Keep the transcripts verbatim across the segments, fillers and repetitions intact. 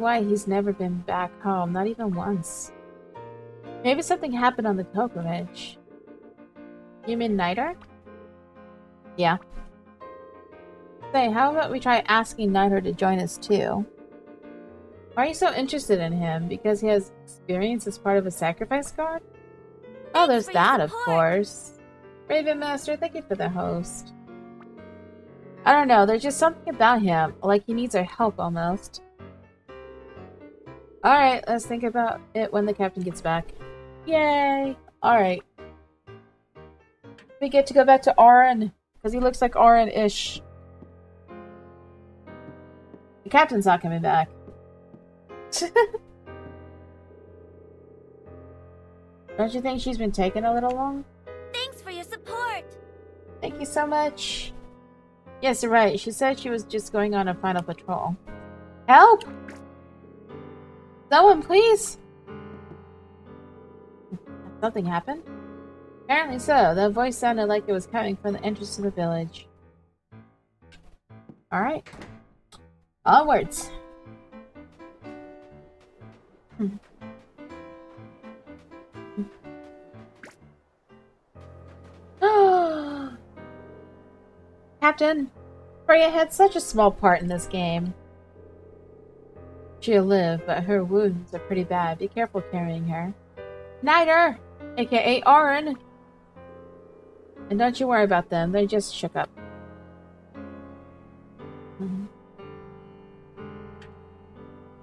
why he's never been back home, not even once. Maybe something happened on the pilgrimage. You mean Nidr? Yeah. Say, how about we try asking Nidr to join us too? Why are you so interested in him? Because he has experience as part of a sacrifice guard? Oh, there's that, of course. Raven Master, thank you for the host. I don't know, there's just something about him, like he needs our help almost. Alright, let's think about it when the captain gets back. Yay! Alright. We get to go back to Orin, because he looks like Orin-ish. The captain's not coming back. Don't you think she's been taking a little long? Thanks for your support! Thank you so much! Yes, you're right. She said she was just going on a final patrol. Help! Someone, please! Something happened? Apparently so. The voice sounded like it was coming from the entrance to the village. Alright. Onwards. Hmm. Captain, Freya had such a small part in this game. She'll live, but her wounds are pretty bad. Be careful carrying her. Nidr, aka Orin. And don't you worry about them, they just shook up. Mm-hmm.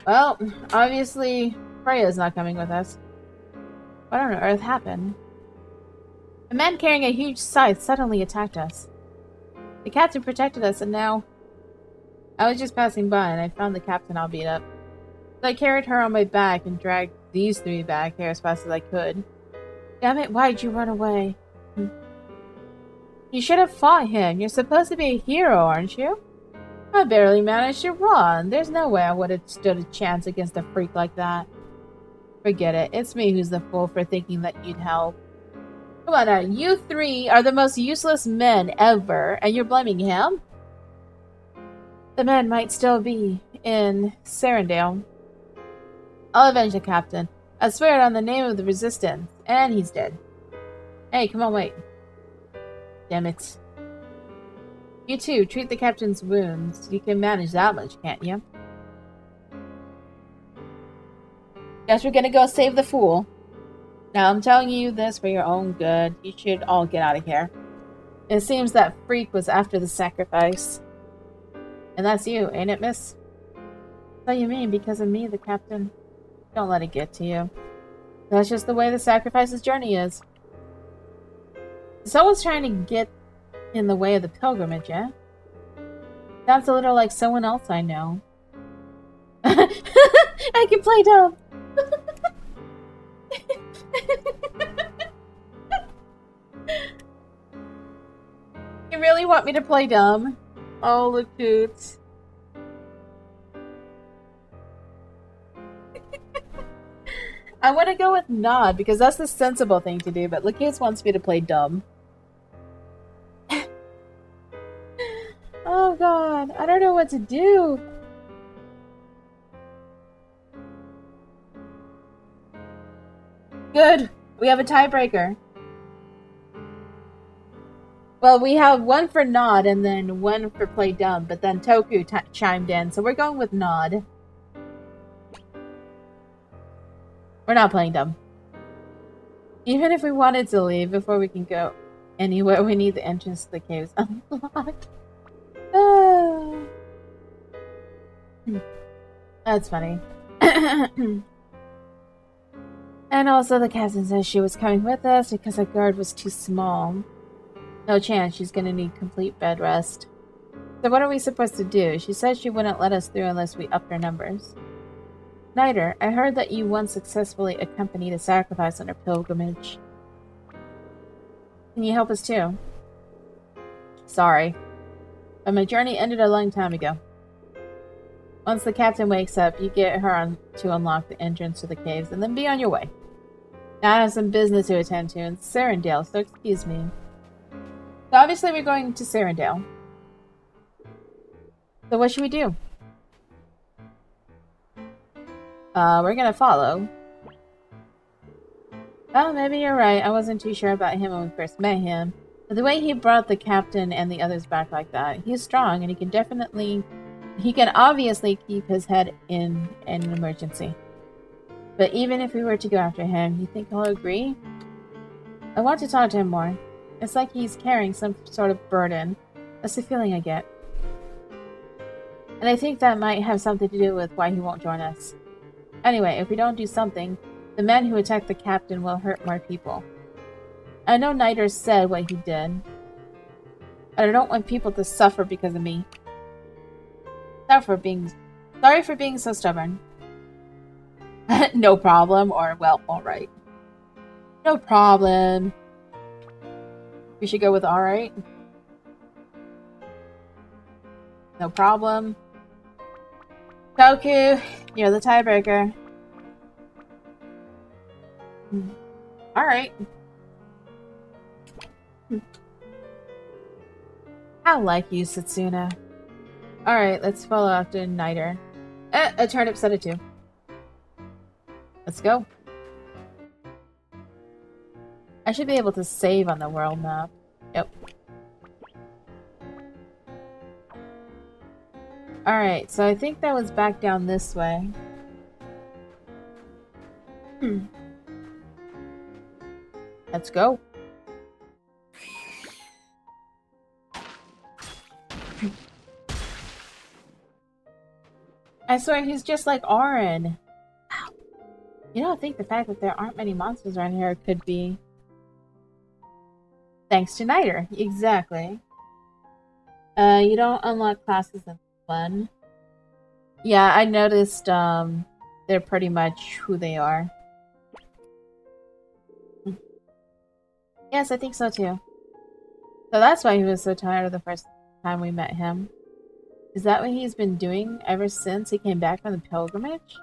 Well, obviously Freya's not coming with us. What on earth happened? A man carrying a huge scythe suddenly attacked us. The captain protected us, and now... I was just passing by, and I found the captain all beat up. So I carried her on my back and dragged these three back here as fast as I could. Damn it, why'd you run away? You should have fought him. You're supposed to be a hero, aren't you? I barely managed to run. There's no way I would have stood a chance against a freak like that. Forget it. It's me who's the fool for thinking that you'd help. Come on now, you three are the most useless men ever, and you're blaming him? The man might still be in Sarendale. I'll avenge the captain. I swear it on the name of the resistance, and he's dead. Hey, come on, wait. Damn it. You too, treat the captain's wounds. You can manage that much, can't you? Guess we're gonna go save the fool. Now, I'm telling you this for your own good. You should all get out of here. It seems that freak was after the sacrifice. And that's you, ain't it, miss? So you mean, because of me, the captain? Don't let it get to you. That's just the way the sacrifice's journey is. Someone's trying to get in the way of the pilgrimage, eh? Sounds a little like someone else I know. I can play dumb! You really want me to play dumb? Oh, look, dudes. I want to go with nod because that's the sensible thing to do, but Lucas wants me to play dumb. Oh god, I don't know what to do. Good. We have a tiebreaker. Well, we have one for Nod and then one for Play Dumb, but then Toku t chimed in, so we're going with Nod. We're not playing dumb. Even if we wanted to leave before we can go anywhere, we need the entrance to the caves unlocked. Oh. That's funny. And also the captain says she was coming with us because our guard was too small. No chance, she's gonna need complete bed rest. So what are we supposed to do? She said she wouldn't let us through unless we upped our numbers. Nidr, I heard that you once successfully accompanied a sacrifice on her pilgrimage. Can you help us too? Sorry. But my journey ended a long time ago. Once the captain wakes up, you get her on to unlock the entrance to the caves, and then be on your way. Now I have some business to attend to in Sarendale, so excuse me. So obviously we're going to Sarendale. So what should we do? Uh, we're gonna follow. Oh, maybe you're right. I wasn't too sure about him when we first met him. But the way he brought the captain and the others back like that, he's strong and he can definitely... He can obviously keep his head in, in an emergency. But even if we were to go after him, you think he'll agree? I want to talk to him more. It's like he's carrying some sort of burden. That's the feeling I get. And I think that might have something to do with why he won't join us. Anyway, if we don't do something, the men who attack the captain will hurt more people. I know Nidr said what he did, but I don't want people to suffer because of me. Sorry for being, sorry for being so stubborn. No problem, or well, alright. No problem. We should go with alright. No problem. Toku, you're the tiebreaker. Alright. I like you, Setsuna. Alright, let's follow after Nidr. Eh, a turnip set it too. Let's go. I should be able to save on the world map. Yep. Alright, so I think that was back down this way. Hmm. Let's go. I swear he's just like Orin. You know, I think the fact that there aren't many monsters around here could be thanks to Nidr. Exactly. Uh, you don't unlock classes in one. Yeah, I noticed um, they're pretty much who they are. Yes, I think so too. So that's why he was so tired the first time we met him. Is that what he's been doing ever since he came back from the pilgrimage?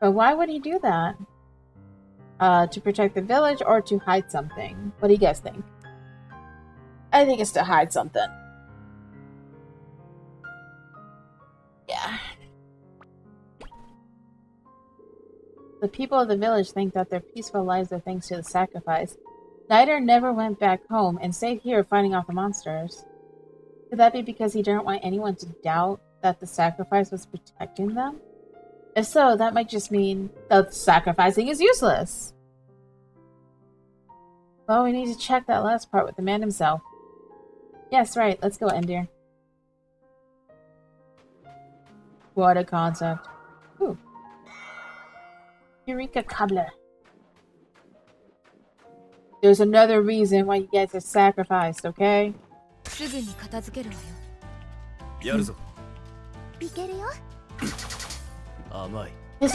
But why would he do that? Uh, to protect the village or to hide something? What do you guys think? I think it's to hide something. Yeah. The people of the village think that their peaceful lives are thanks to the sacrifice. Nidr never went back home and stayed here fighting off the monsters. Could that be because he didn't want anyone to doubt that the sacrifice was protecting them? If so, that might just mean that sacrificing is useless. Well, we need to check that last part with the man himself. Yes, right. Let's go, Endir. What a concept. Ooh. Eureka Kabla. There's another reason why you guys are sacrificed, okay? Isn't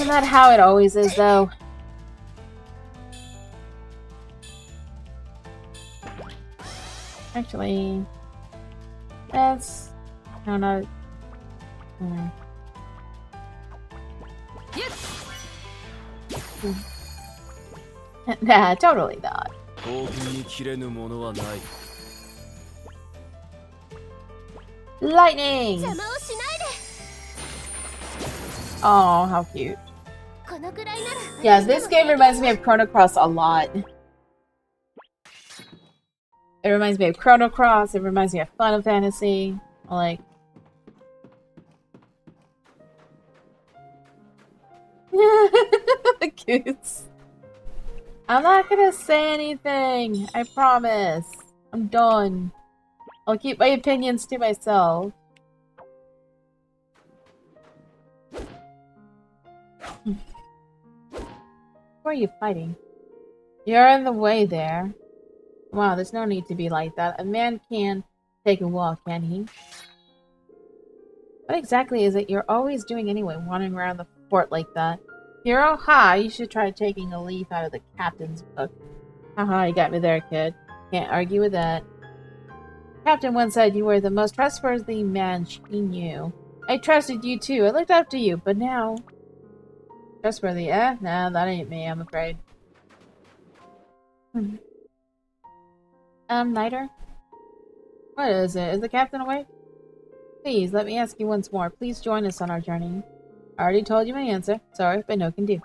that how it always is, though? Actually, that's... I don't know. Mm. Nah, totally not. Lightning! Oh, how cute. Yeah, this game reminds me of Chrono Cross a lot. It reminds me of Chrono Cross, it reminds me of Final Fantasy. Like... The cutes. I'm not gonna say anything, I promise. I'm done. I'll keep my opinions to myself. Who are you fighting? You're in the way there. Wow, there's no need to be like that. A man can take a walk, can he? What exactly is it you're always doing anyway, wandering around the fort like that? Hero, ha, you should try taking a leaf out of the captain's book. Haha, you got me there, kid. Can't argue with that. Captain once said you were the most trustworthy man she knew. I trusted you too. I looked up to you, but now... Trustworthy, eh? Nah, that ain't me, I'm afraid. um, Nidr? What is it? Is the captain awake? Please, let me ask you once more. Please join us on our journey. I already told you my answer. Sorry, but no can do.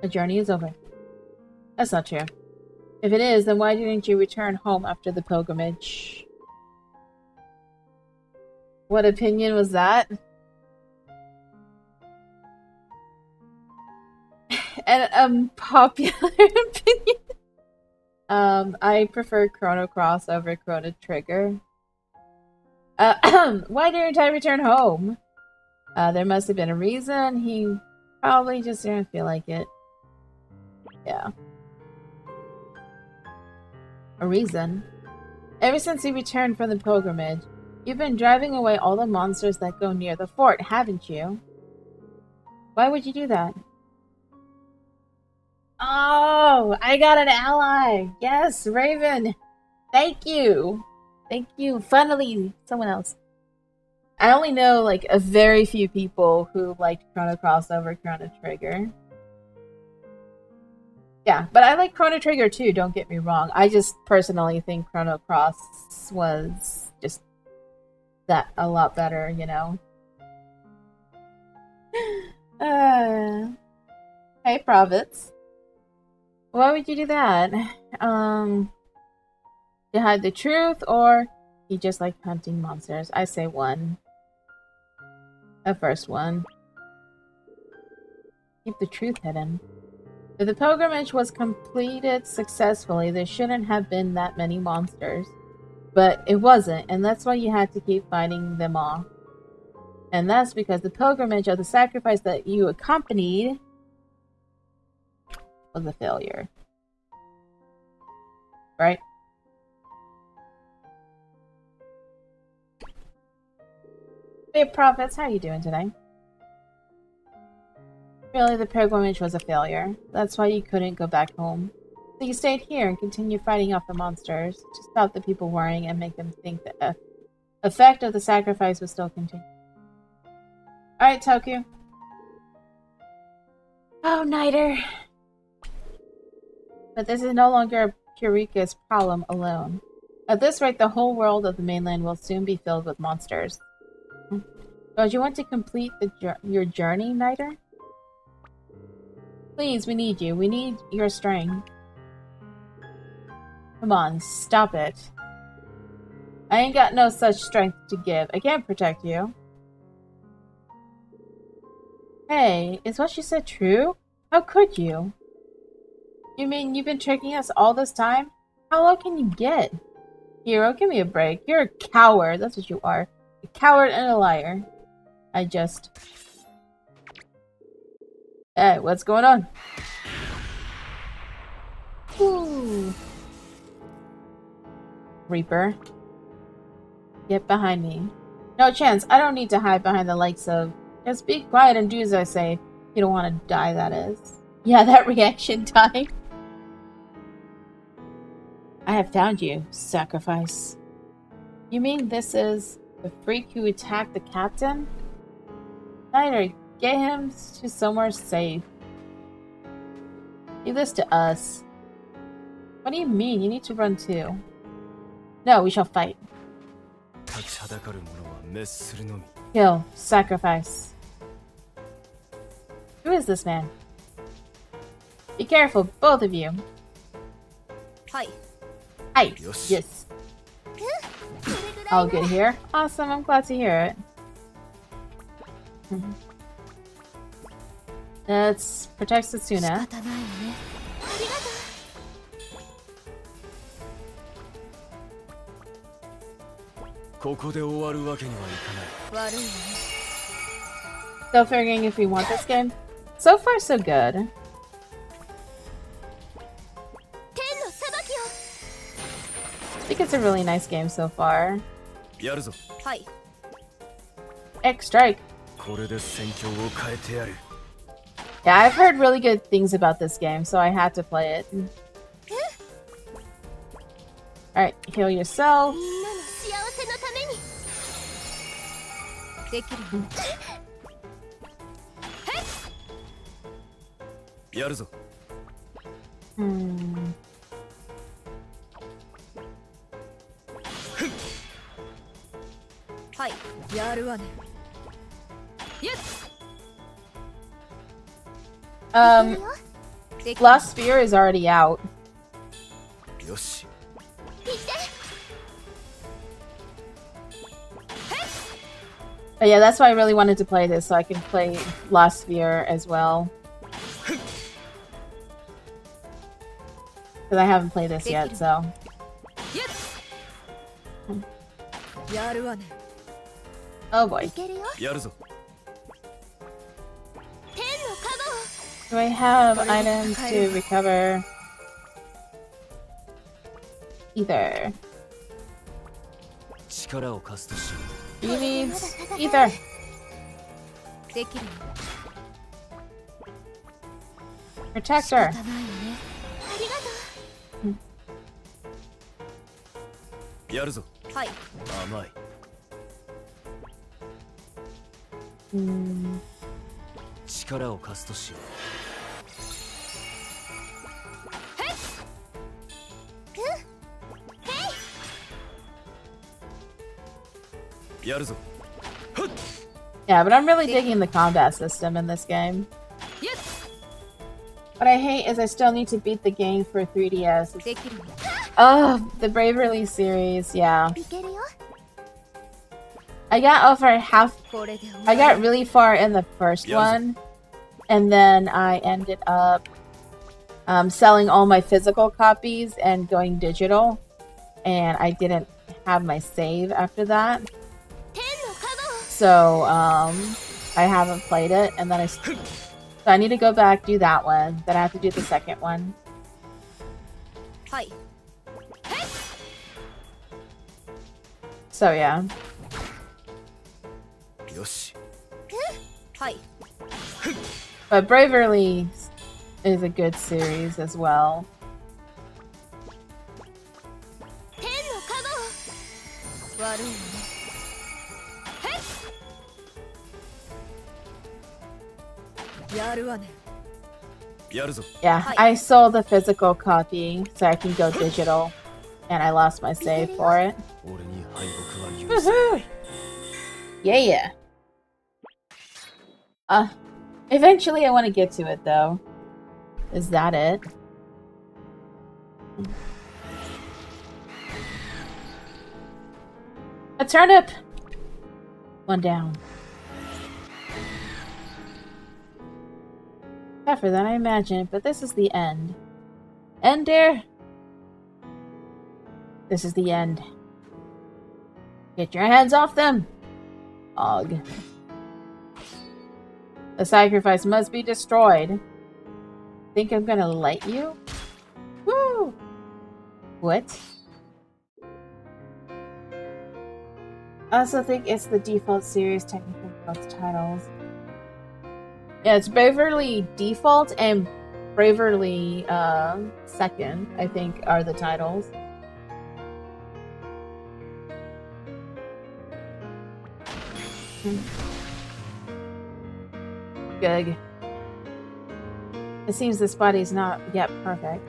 The journey is over. That's not true. If it is, then why didn't you return home after the pilgrimage? What opinion was that? An unpopular opinion. Um, I prefer Chrono Cross over Chrono Trigger. Uh, why didn't I return home? Uh, there must have been a reason. He probably just didn't feel like it. Yeah. A reason. Ever since he returned from the pilgrimage, you've been driving away all the monsters that go near the fort, haven't you? Why would you do that? Oh, I got an ally! Yes, Raven! Thank you! Thank you! Finally, someone else. I only know, like, a very few people who liked Chrono Cross over Chrono Trigger. Yeah, but I like Chrono Trigger too, don't get me wrong. I just personally think Chrono Cross was just that a lot better, you know? uh, hey, Prophets. Why would you do that? Um, to hide the truth, or you just like hunting monsters? I say one. The first one. Keep the truth hidden. If the pilgrimage was completed successfully, there shouldn't have been that many monsters. But it wasn't, and that's why you had to keep fighting them all. And that's because the pilgrimage or the sacrifice that you accompanied was a failure. Right? Hey, Prophets, how are you doing today? Really, the pilgrimage was a failure. That's why you couldn't go back home. So you stayed here and continued fighting off the monsters to stop the people worrying and make them think the uh, effect of the sacrifice was still continuing. Alright, Toku. Oh, Nidr. But this is no longer Purika's problem alone. At this rate, the whole world of the mainland will soon be filled with monsters. Don't you want to complete the, your journey, Nidr? Please, we need you. We need your strength. Come on, stop it. I ain't got no such strength to give. I can't protect you. Hey, is what she said true? How could you? You mean you've been tricking us all this time? How low can you get? Hero, give me a break. You're a coward. That's what you are. A coward and a liar. I just... Hey, what's going on? Ooh. Reaper. Get behind me. No chance. I don't need to hide behind the likes of... Just be quiet and do as I say. You don't want to die, that is. Yeah, that reaction time. I have found you, sacrifice. You mean this is the freak who attacked the captain? Nidr, get him to somewhere safe. Leave this to us. What do you mean? You need to run too. No, we shall fight. Kill. Sacrifice. Who is this man? Be careful, both of you. Hi. Hi. Yes. All good here. Awesome, I'm glad to hear it. Let's protect Setsuna. Still figuring if we want this game. So far, so good. I think it's a really nice game so far. X Strike. Yeah, I've heard really good things about this game, so I had to play it. Alright, heal yourself. Hmm. Um, last spear is already out. But yeah, that's why I really wanted to play this, so I can play Last Sphere as well. Because I haven't played this yet, so... Oh boy. Do I have items to recover? Either. He needs ether. Protect her. Hmm. Yeah, but I'm really digging the combat system in this game. What I hate is I still need to beat the game for three D S. Oh, the Bravely series, yeah. I got over half... I got really far in the first one, and then I ended up um, selling all my physical copies and going digital, and I didn't have my save after that. So, um, I haven't played it, and then I, so I need to go back, do that one, then I have to do the second one. Hi. So, yeah. Hi. But Bravely is a good series as well. Yeah, I sold the physical copy so I can go digital, and I lost my save for it. Woohoo! Yeah, yeah. Uh, eventually I want to get to it though. Is that it? A turnip! One down. Tougher than I imagined, but this is the end. End there. This is the end. Get your hands off them! Og. The sacrifice must be destroyed. Think I'm gonna let you? Woo! What? I also think it's the default series technically both titles. Yeah, it's Bravely Default and Bravely uh, Second, I think, are the titles. Good. It seems this body's not yet perfect.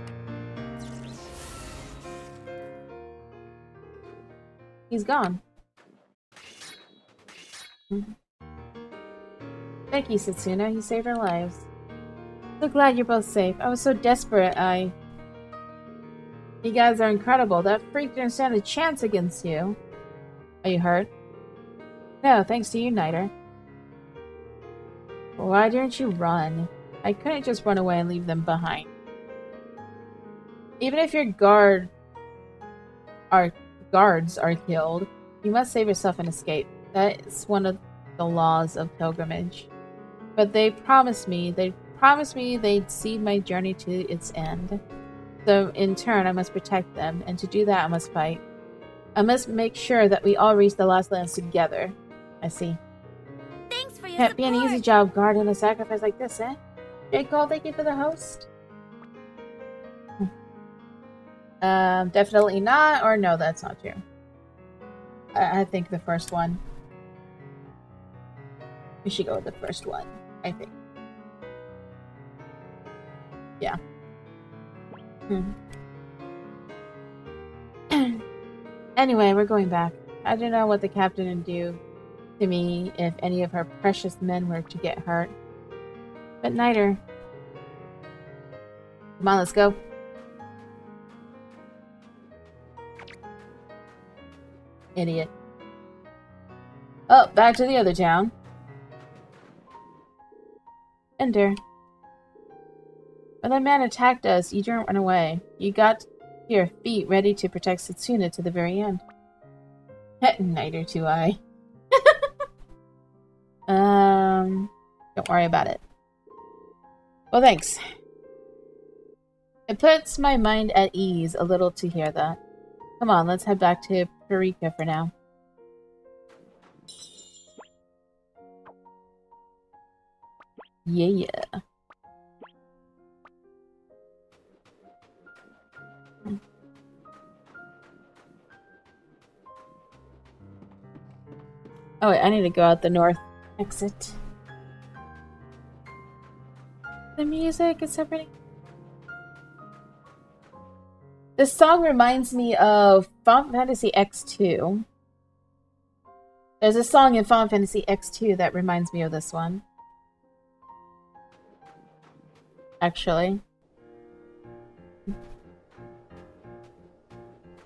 He's gone. Mm-hmm. Thank you, Setsuna. You saved our lives. So glad you're both safe. I was so desperate, I... You guys are incredible. That freak didn't stand a chance against you. Are you hurt? No, thanks to you, Nidr. Why didn't you run? I couldn't just run away and leave them behind. Even if your guard... Our guards are killed, you must save yourself and escape. That's one of the laws of pilgrimage. But they promised me, they promised me they'd see my journey to its end. So in turn, I must protect them, and to do that I must fight. I must make sure that we all reach the Lost Lands together. I see. Thanks for your Can't support. Be an easy job guarding a sacrifice like this, eh? Great call, thank you for the host. um, definitely not, or no, that's not true. I, I think the first one. We should go with the first one, I think. Yeah. Hmm. Anyway, we're going back. I don't know what the captain would do to me if any of her precious men were to get hurt. But Nidr, Come on, let's go. Idiot. Oh, back to the other town. Enter. When that man attacked us, you didn't run away. You got your feet ready to protect Setsuna to the very end. Neither do I. um, don't worry about it. Well, thanks. It puts my mind at ease a little to hear that. Come on, let's head back to Purika for now. Yeah. Oh wait, I need to go out the north exit. The music is so pretty. This song reminds me of Final Fantasy X two. There's a song in Final Fantasy X two that reminds me of this one. Actually.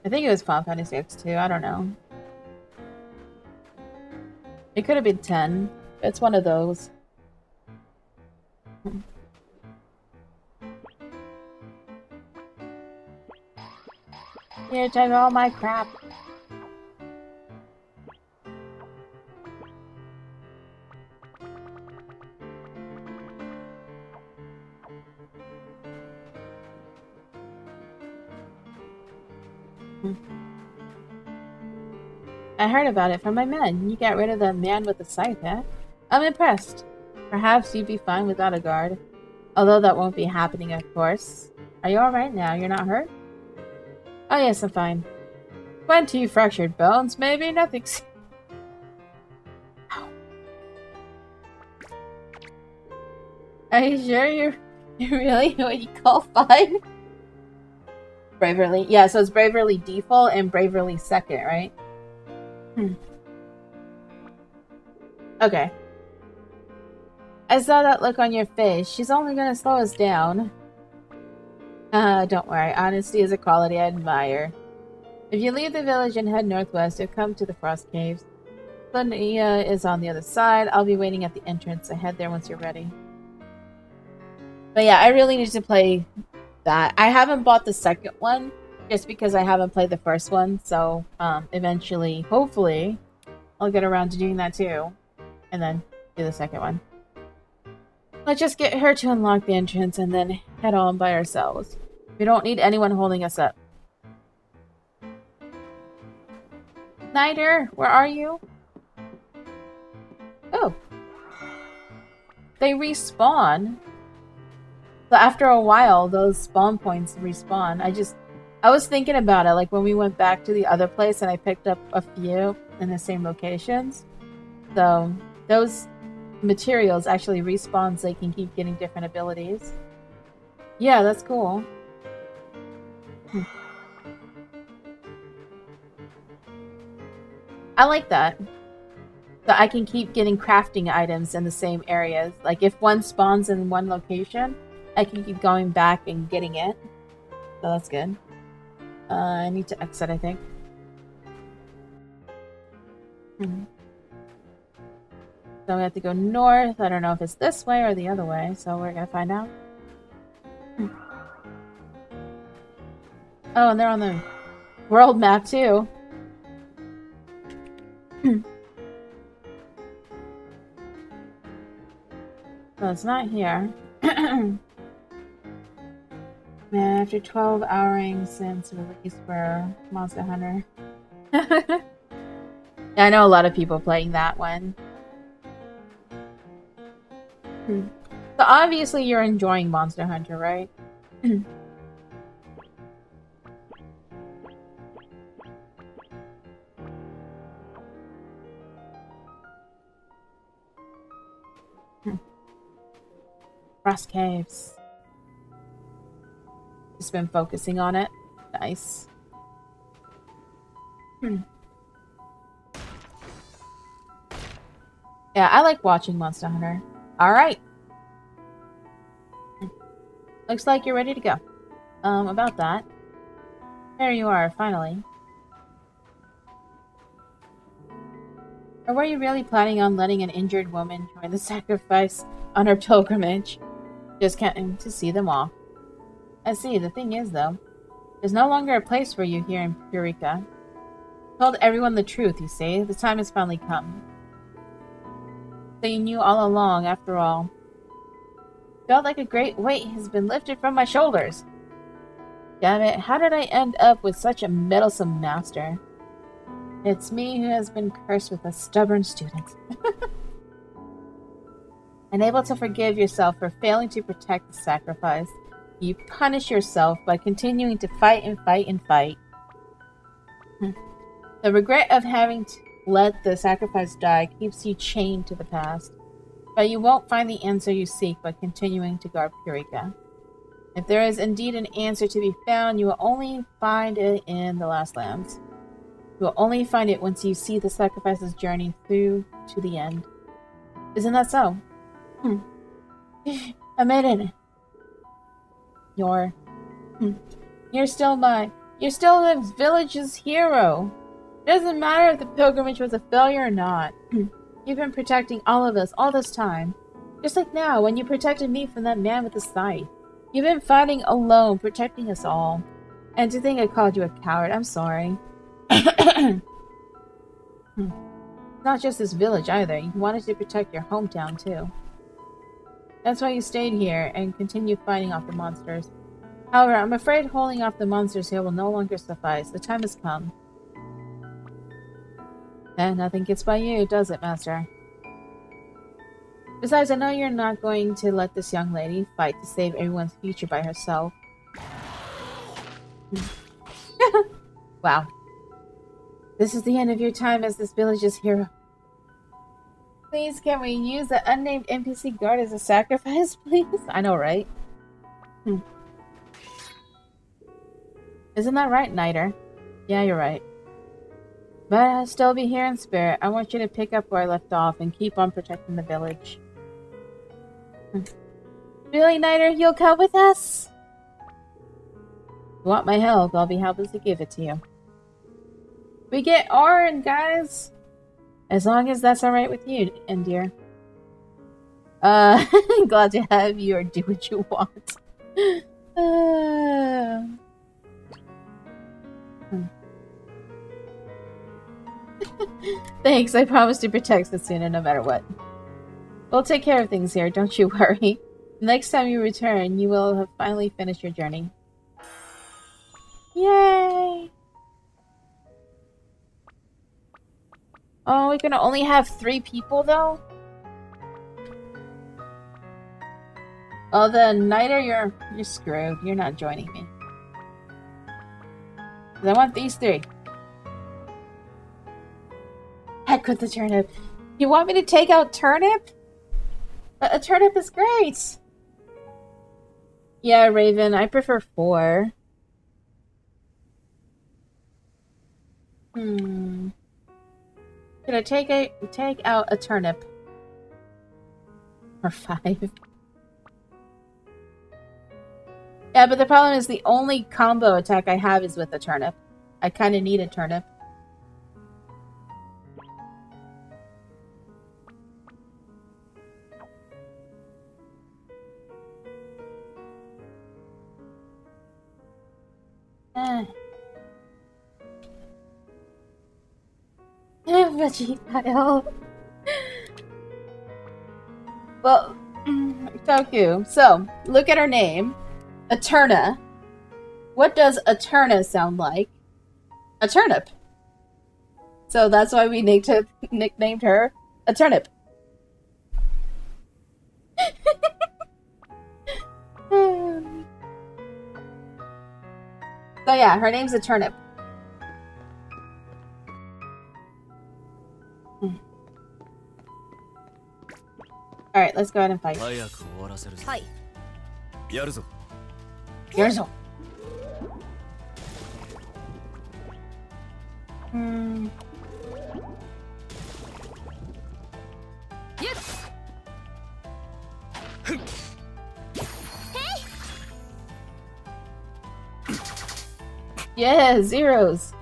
I think it was Final Fantasy X two, I don't know. It could have been ten. It's one of those. Here, take all my crap. I heard about it from my men. You got rid of the man with the scythe, eh? I'm impressed. Perhaps you'd be fine without a guard. Although that won't be happening, of course. Are you alright now? You're not hurt? Oh yes, I'm fine. Twenty fractured bones, maybe? Nothing's... Ow. Are you sure you're, you're really what you call fine? Bravely? Yeah, so it's Bravely Default and Bravely Second, right? Hmm. Okay. I saw that look on your face. She's only gonna slow us down. Uh, don't worry. Honesty is a quality I admire. If you leave the village and head northwest, you'll come to the Frost Caves. Lunia is on the other side. I'll be waiting at the entrance. I head there once you're ready. But yeah, I really need to play that. I haven't bought the second one. Just because I haven't played the first one, so um, eventually, hopefully, I'll get around to doing that too. And then do the second one. Let's just get her to unlock the entrance and then head on by ourselves. We don't need anyone holding us up. Snyder, where are you? Oh. They respawn. So after a while, those spawn points respawn. I just... I was thinking about it, like when we went back to the other place and I picked up a few in the same locations. So, those materials actually respawn so you can keep getting different abilities. Yeah, that's cool. Hm. I like that. So I can keep getting crafting items in the same areas. Like if one spawns in one location, I can keep going back and getting it. So that's good. Uh, I need to exit, I think. Hmm. So we have to go north. I don't know if it's this way or the other way, so we're gonna find out. Hmm. Oh, and they're on the world map, too. Hmm. So it's not here. Man, after twelve hourings since release for Monster Hunter. Yeah, I know a lot of people playing that one. Hmm. So obviously you're enjoying Monster Hunter, right? Frost Caves. Just been focusing on it. Nice. Hmm. Yeah, I like watching Monster Hunter. Alright. Looks like you're ready to go. Um, about that. There you are, finally. Or were you really planning on letting an injured woman join the sacrifice on her pilgrimage? Just counting to see them off. I see, the thing is, though, there's no longer a place for you here in Purika. You told everyone the truth, you say? The time has finally come. So you knew all along, after all. Felt like a great weight has been lifted from my shoulders. Damn it, how did I end up with such a meddlesome master? It's me who has been cursed with a stubborn student. Unable to forgive yourself for failing to protect the sacrifice, you punish yourself by continuing to fight and fight and fight. The regret of having to let the sacrifice die keeps you chained to the past, but you won't find the answer you seek by continuing to guard Pyrrha. If there is indeed an answer to be found, you will only find it in the Last Lands. You will only find it once you see the sacrifice's journey through to the end. Isn't that so? Hmm. I made it. You're... Hmm. You're still my... You're still the village's hero. It doesn't matter if the pilgrimage was a failure or not. You've been protecting all of us all this time. Just like now, when you protected me from that man with the scythe. You've been fighting alone, protecting us all. And to think I called you a coward, I'm sorry. Not just this village either. You wanted to protect your hometown too. That's why you stayed here and continued fighting off the monsters. However, I'm afraid holding off the monsters here will no longer suffice. The time has come. And nothing gets by you, does it, Master? Besides, I know you're not going to let this young lady fight to save everyone's future by herself. Wow. This is the end of your time as this village's hero. Please, can we use the unnamed N P C guard as a sacrifice, please? I know, right? Hmm. Isn't that right, Nidr? Yeah, you're right. But I'll still be here in spirit. I want you to pick up where I left off and keep on protecting the village. Hmm. Really, Nidr? You'll come with us? If you want my help, I'll be happy to give it to you. We get Orin, guys! As long as that's alright with you, Nidr. Uh, glad to have you, or do what you want. Uh... Hmm. Thanks, I promise to protect Setsuna no matter what. We'll take care of things here, don't you worry. The next time you return, you will have finally finished your journey. Yay! Oh, we're gonna only have three people, though? Oh, then, Nidr, you're, you're screwed. You're not joining me. Because I want these three. Heck with the turnip. You want me to take out turnip? A, a turnip is great! Yeah, Raven, I prefer four. Hmm... Gonna take a take out a turnip. Or five. Yeah, but the problem is the only combo attack I have is with a turnip. I kinda need a turnip. Eh. Veggie Well, Toku, so, look at her name. Aterna. What does Aterna sound like? A turnip. So that's why we nick nicknamed her a turnip. So yeah, her name's a turnip. Alright, let's go ahead and fight. Hi. Yarzo. Yarzo. Hmm. Yes. Hey. Yeah, zeros.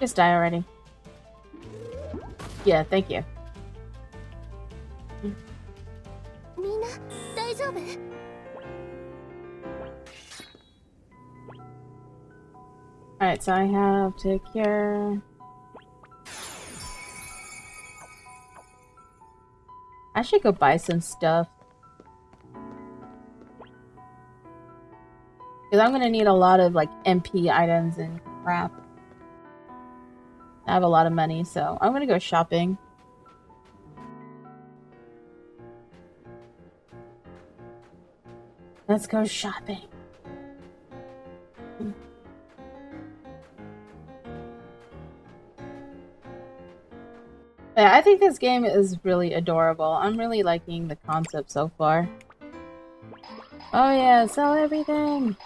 Just die already. Yeah, thank you. Alright, so I have to cure. I should go buy some stuff. Because I'm going to need a lot of like M P items and crap. I have a lot of money, so I'm going to go shopping. Let's go shopping. Yeah, I think this game is really adorable. I'm really liking the concept so far. Oh yeah, sell everything!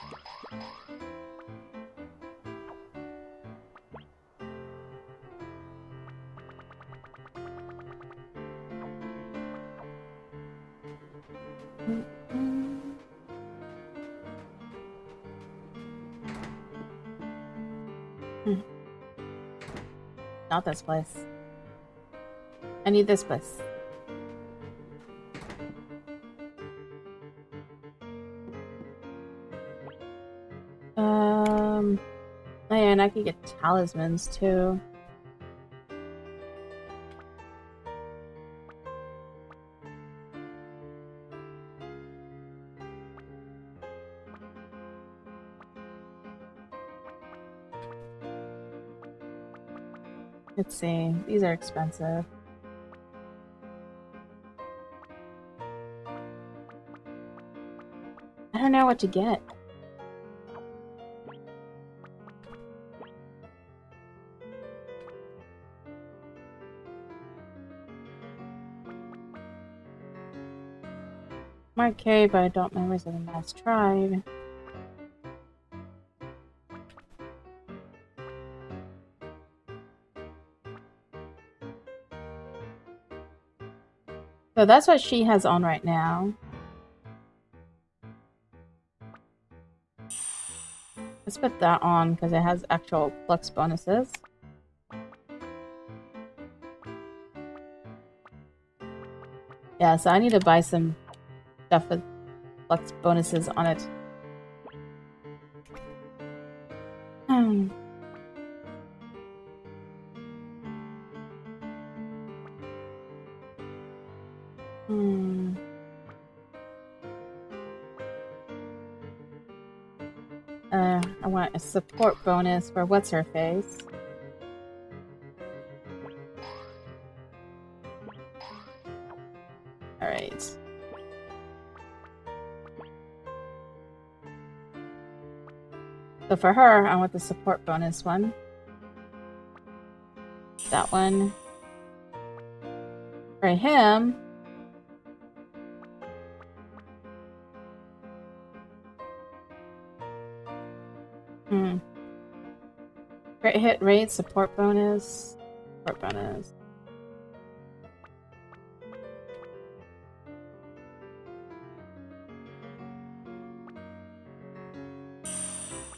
Not this place. I need this place. Um, oh yeah, and I could get talismans too. Let's see, these are expensive. I don't know what to get. Mark cave, but I don't members of the mass tribe. So that's what she has on right now. Let's put that on because it has actual flex bonuses. Yeah, so I need to buy some stuff with flex bonuses on it. Hmm. Hmm. Uh, I want a support bonus for what's her face. All right. So for her, I want the support bonus one. That one. For him. Hmm. Great hit rate, support bonus, support bonus.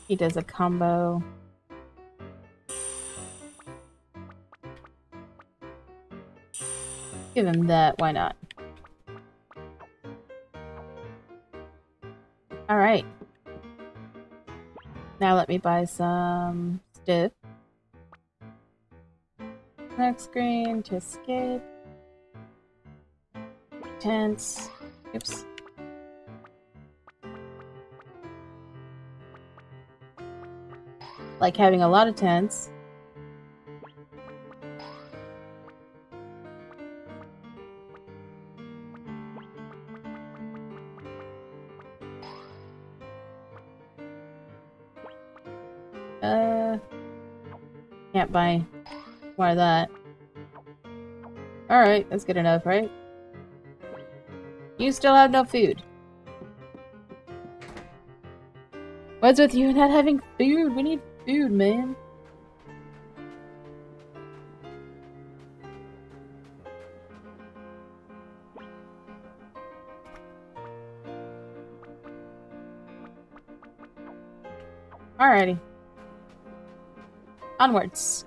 He does a combo. Give him that, why not? Alright. Now let me buy some stiff. Next screen to escape. Tents. Oops. Like having a lot of tents. Uh, Can't buy why that. Alright, that's good enough, right? You still have no food. What's with you not having food? We need food, man. Alrighty. Onwards.